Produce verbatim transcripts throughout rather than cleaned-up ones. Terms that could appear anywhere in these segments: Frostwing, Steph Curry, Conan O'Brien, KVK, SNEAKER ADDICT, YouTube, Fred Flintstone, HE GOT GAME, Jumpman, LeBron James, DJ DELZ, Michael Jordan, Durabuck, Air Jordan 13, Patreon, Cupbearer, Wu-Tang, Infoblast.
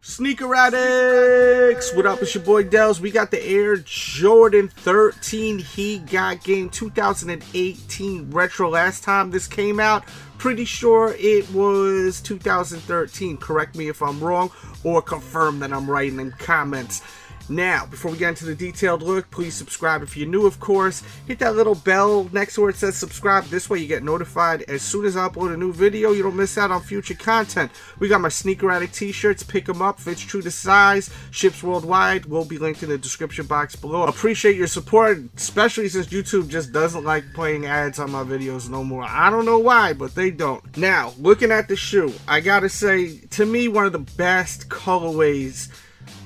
Sneaker addicts, what up? It's your boy Delz. We got the Air Jordan thirteen. He got game two thousand eighteen retro. Last time this came out, pretty sure it was two thousand thirteen. Correct me if I'm wrong, or confirm that I'm right in the comments. Now, before we get into the detailed look, please subscribe if you're new, of course. Hit that little bell next to where it says subscribe. This way you get notified as soon as I upload a new video. You don't miss out on future content. We got my Sneaker Addict t-shirts. Pick them up. Fits true to size. Ships worldwide. Will be linked in the description box below. Appreciate your support, especially since YouTube just doesn't like playing ads on my videos no more. I don't know why, but they don't. Now, looking at the shoe, I gotta say, to me, one of the best colorways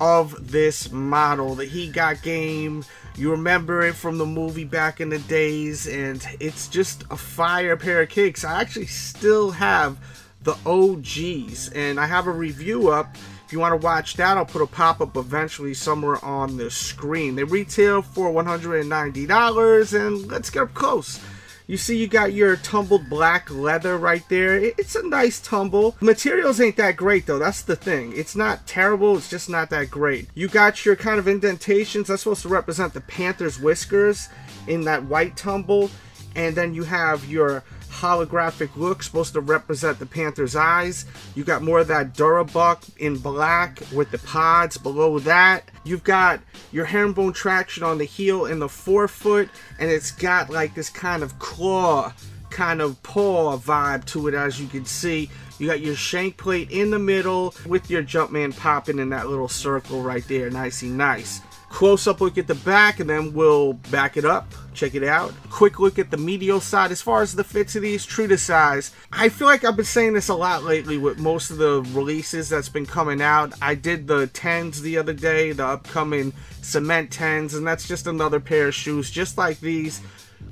of this model, the He Got Game. You remember it from the movie back in the days, and it's just a fire pair of kicks. I actually still have the O Gs, and I have a review up. If you want to watch that, I'll put a pop-up eventually somewhere on the screen. They retail for one hundred ninety dollars, and let's get up close. You see, you got your tumbled black leather right there. It's a nice tumble. Materials ain't that great, though. That's the thing. It's not terrible. It's just not that great. You got your kind of indentations. That's supposed to represent the Panther's whiskers in that white tumble. And then you have your holographic look, supposed to represent the Panther's eyes. You got more of that Durabuck in black with the pods below that. You've got your herringbone traction on the heel and the forefoot, and it's got like this kind of claw, kind of paw vibe to it, as you can see. You got your shank plate in the middle with your Jumpman popping in that little circle right there. Nicey nice. Close up look at the back, and then we'll back it up. Check it out. Quick look at the medial side. As far as the fits of these, true to size. I feel like I've been saying this a lot lately with most of the releases that's been coming out. I did the tens the other day, the upcoming cement tens, and that's just another pair of shoes just like these.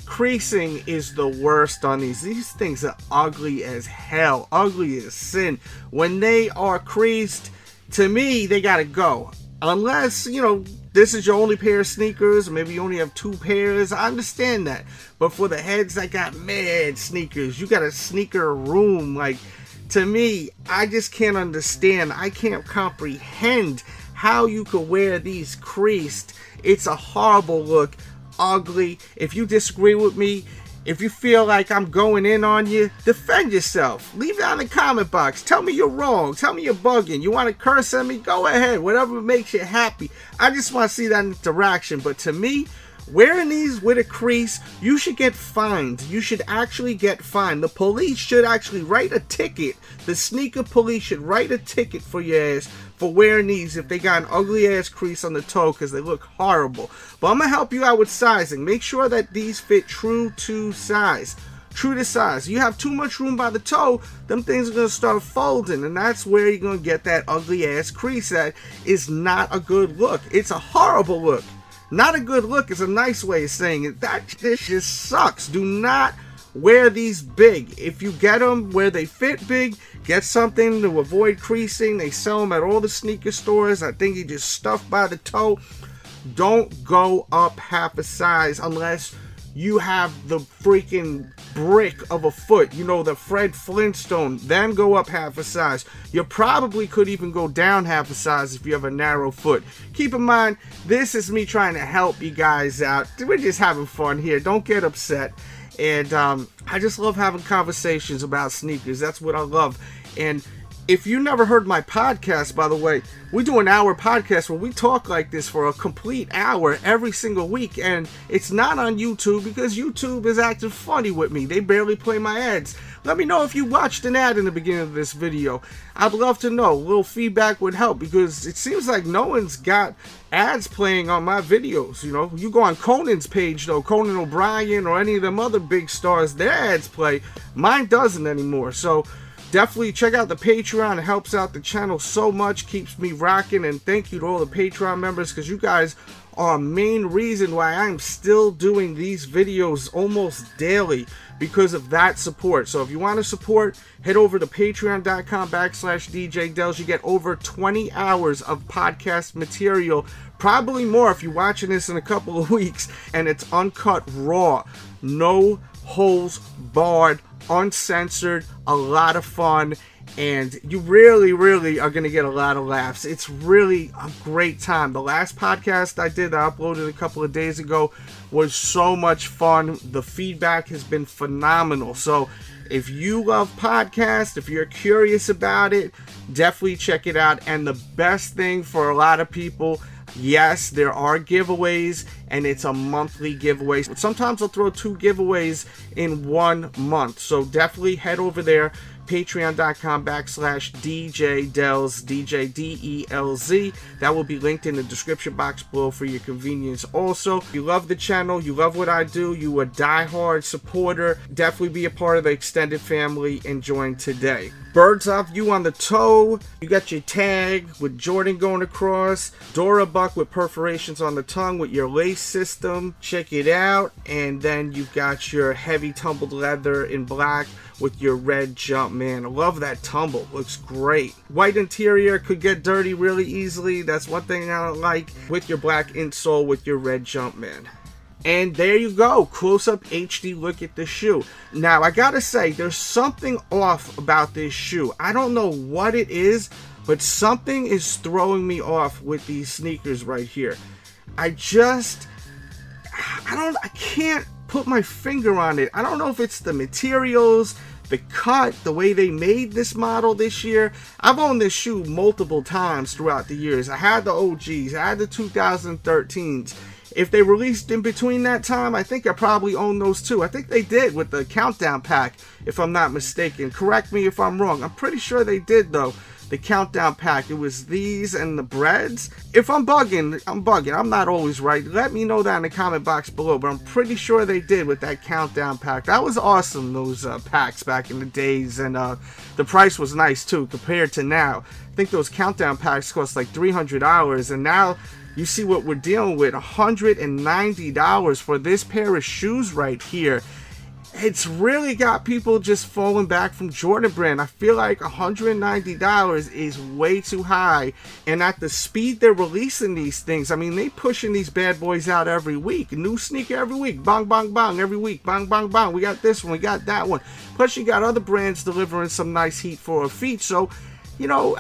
Creasing is the worst on these. These things are ugly as hell. Ugly as sin. When they are creased, to me, they gotta go. Unless, you know, this is your only pair of sneakers, maybe you only have two pairs, I understand that. But for the heads that got mad sneakers, you got a sneaker room, like, to me, I just can't understand, I can't comprehend how you could wear these creased. It's a horrible look, ugly. If you disagree with me, if you feel like I'm going in on you, defend yourself. Leave it in the comment box. Tell me you're wrong. Tell me you're bugging. You want to curse at me? Go ahead. Whatever makes you happy. I just want to see that interaction. But to me, wearing these with a crease, you should get fined. You should actually get fined. The police should actually write a ticket. The sneaker police should write a ticket for your ass for wearing these if they got an ugly ass crease on the toe, because they look horrible. But I'm going to help you out with sizing. Make sure that these fit true to size. True to size. You have too much room by the toe, them things are going to start folding, and that's where you're going to get that ugly ass crease. That is not a good look. It's a horrible look. Not a good look is a nice way of saying it. That just sucks. Do not wear these big. If you get them where they fit big, get something to avoid creasing. They sell them at all the sneaker stores. I think you just stuff by the toe. Don't go up half a size unless you have the freaking brick of a foot. You know, the Fred Flintstone. Then go up half a size. You probably could even go down half a size if you have a narrow foot. Keep in mind, this is me trying to help you guys out. We're just having fun here. Don't get upset. And um, I just love having conversations about sneakers. That's what I love. And if you never heard my podcast, by the way, we do an hour podcast where we talk like this for a complete hour every single week, and it's not on YouTube because YouTube is acting funny with me. They barely play my ads. Let me know if you watched an ad in the beginning of this video. I'd love to know. A little feedback would help, because it seems like no one's got ads playing on my videos. You know, you go on Conan's page though, Conan O'Brien or any of them other big stars, their ads play. Mine doesn't anymore. So definitely check out the Patreon. It helps out the channel so much, keeps me rocking, and thank you to all the Patreon members, because you guys are a main reason why I'm still doing these videos almost daily, because of that support. So if you want to support, head over to patreon.com backslash DJ Delz. You get over twenty hours of podcast material, probably more if you're watching this in a couple of weeks, and it's uncut, raw, no holes barred, uncensored, a lot of fun, and you really, really are going to get a lot of laughs. It's really a great time. The last podcast I did, I uploaded a couple of days ago, was so much fun. The feedback has been phenomenal. So if you love podcasts, if you're curious about it, definitely check it out. And the best thing for a lot of people, yes, there are giveaways, and it's a monthly giveaway. Sometimes I'll throw two giveaways in one month. So definitely head over there, patreon.com backslash DJ DELZ, D J D E L Z. That will be linked in the description box below for your convenience. Also, if you love the channel, you love what I do, you a diehard supporter, definitely be a part of the extended family and join today. Bird's off you on the toe. You got your tag with Jordan going across. Durabuck with perforations on the tongue with your lace system. Check it out. And then you've got your heavy tumbled leather in black with your red Jumpman. I love that tumble. Looks great. White interior could get dirty really easily. That's one thing I don't like. With your black insole with your red Jumpman. And there you go, close-up H D look at the shoe. Now, I gotta say, there's something off about this shoe. I don't know what it is, but something is throwing me off with these sneakers right here. I just, I don't, I can't put my finger on it. I don't know if it's the materials, the cut, the way they made this model this year. I've owned this shoe multiple times throughout the years. I had the O Gs, I had the two thousand thirteens. If they released in between that time, I think I probably own those too. I think they did with the Countdown Pack, if I'm not mistaken. Correct me if I'm wrong. I'm pretty sure they did, though. The Countdown Pack. It was these and the breads. If I'm bugging, I'm bugging. I'm not always right. Let me know that in the comment box below, but I'm pretty sure they did with that Countdown Pack. That was awesome, those uh, packs back in the days, and uh, the price was nice, too, compared to now. I think those Countdown Packs cost like three hundred dollars, and now you see what we're dealing with, one hundred ninety dollars for this pair of shoes right here. It's really got people just falling back from Jordan Brand. I feel like one hundred ninety dollars is way too high. And at the speed they're releasing these things, I mean, they pushing these bad boys out every week. New sneaker every week. Bang, bang, bang. Every week. Bang, bang, bang. We got this one. We got that one. Plus, you got other brands delivering some nice heat for a feat. So, you know,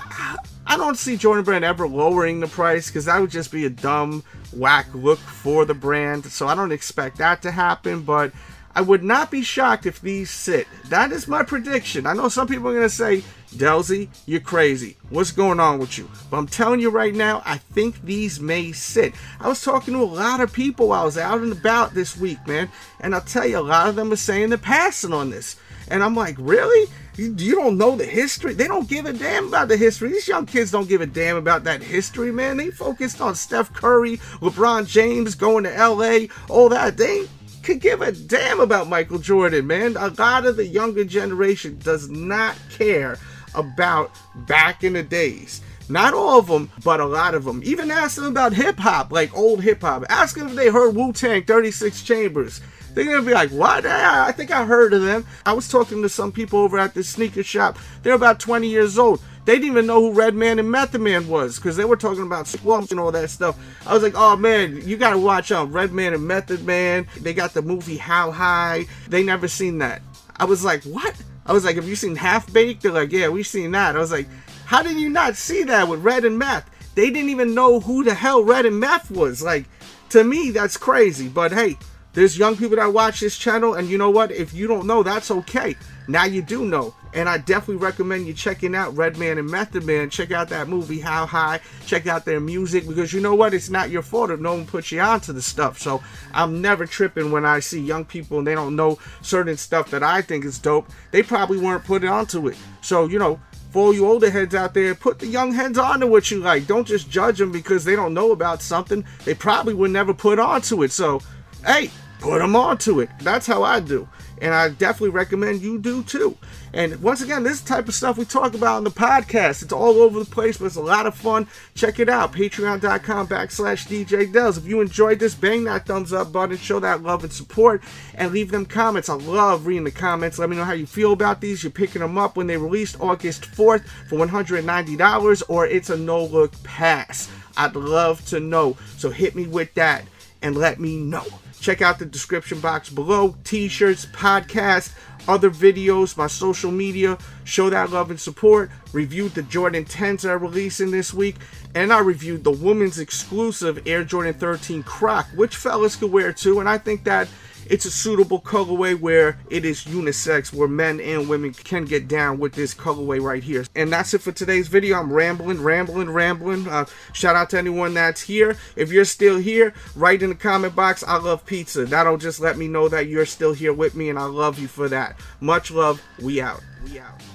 I don't see Jordan Brand ever lowering the price, because that would just be a dumb, whack look for the brand. So I don't expect that to happen, but I would not be shocked if these sit. That is my prediction. I know some people are going to say, Delzy, you're crazy. What's going on with you? But I'm telling you right now, I think these may sit. I was talking to a lot of people while I was out and about this week, man, and I'll tell you, a lot of them are saying they're passing on this. And I'm like, really? You, you don't know the history? They don't give a damn about the history. These young kids don't give a damn about that history, man. They focused on Steph Curry, LeBron James, going to L A, all that. They could give a damn about Michael Jordan, man. A lot of the younger generation does not care about back in the days. Not all of them, but a lot of them. Even ask them about hip-hop, like old hip-hop. Ask them if they heard Wu-Tang, thirty-six Chambers. They're going to be like, what? I think I heard of them. I was talking to some people over at this sneaker shop. They're about twenty years old. They didn't even know who Redman and Method Man was, because they were talking about slumps and all that stuff. I was like, oh, man, you got to watch out. Redman and Method Man. They got the movie How High. They never seen that. I was like, what? I was like, have you seen Half Baked? They're like, yeah, we've seen that. I was like, how did you not see that with Red and Meth? They didn't even know who the hell Red and Meth was. Like, to me, that's crazy. But, hey, there's young people that watch this channel, and you know what? If you don't know, that's okay. Now you do know. And I definitely recommend you checking out Redman and Method Man. Check out that movie, How High. Check out their music, because you know what? It's not your fault if no one puts you onto the stuff. So I'm never tripping when I see young people and they don't know certain stuff that I think is dope. They probably weren't put onto it. So, you know, for all you older heads out there, put the young heads on to what you like. Don't just judge them because they don't know about something they probably would never put onto it. So, hey, put them onto it. That's how I do. And I definitely recommend you do too. And once again, this type of stuff we talk about on the podcast. It's all over the place, but it's a lot of fun. Check it out. Patreon.com backslash DJ DELZ. If you enjoyed this, bang that thumbs up button. Show that love and support. And leave them comments. I love reading the comments. Let me know how you feel about these. You're picking them up when they released August fourth for one hundred ninety dollars, or it's a no-look pass. I'd love to know. So hit me with that and let me know. Check out the description box below. T-shirts, podcasts, other videos, my social media. Show that love and support. Reviewed the Jordan tens that I'm releasing this week. And I reviewed the women's exclusive Air Jordan thirteen Croc, which fellas could wear too. And I think that it's a suitable colorway where it is unisex, where men and women can get down with this colorway right here. And that's it for today's video. I'm rambling, rambling, rambling. Uh, shout out to anyone that's here. If you're still here, write in the comment box, I love pizza. That'll just let me know that you're still here with me, and I love you for that. Much love. We out. We out.